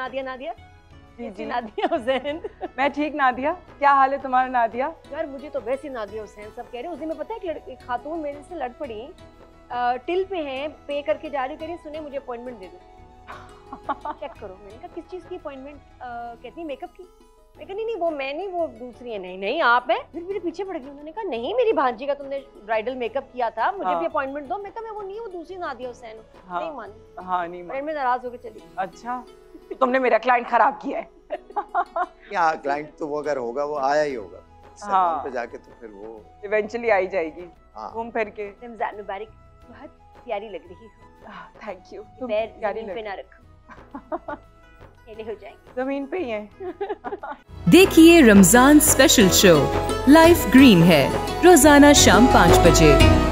नादिया जी नादिया हुसैन। मैं ठीक नादिया, क्या हाल है तुम्हारा नादिया? यार मुझे तो वैसी नादिया हुसैन सब कह रहे हैं। उस दिन में पता है कि खातून मेरे से लड़ पड़ी, टिल पे हैं, पे करके जा रही, कह रही सुने मुझे अपॉइंटमेंट दे दो चेक करो। मैंने कहा किस चीज़ की अपॉइंटमेंट? कहती मेकअप की। मैं कहा नहीं वो मैं नहीं, वो दूसरी है। नहीं नहीं आप हैं। फिर मेरे पीछे पड़ गई। उन्होंने कहा नहीं मेरी भांजी का तुमने ब्राइडल मेकअप किया था, मुझे भी अपॉइंटमेंट दो। मैं कहा मैं वो नहीं, वो दूसरी नादिया हुसैन हूँ। नहीं मानी। हाँ नहीं मानी। मैं नाराज होकर चली। अच्छा तुमने मेरा क्लाइंट खराब किया है। यहाँ क्लाइंट तो वो अगर होगा वो आया ही होगा। हाँ। पे जाके तो फिर वो इवेंचुअली आई जाएगी। घूम फिर के। रमजान मुबारक। बहुत प्यारी लग रही हो। Thank you. पैर जमीन पे ना रखो। खेले हो जाएंगे। जमीन पे ही है। देखिए Ramzan special show life green है रोजाना शाम 5 बजे।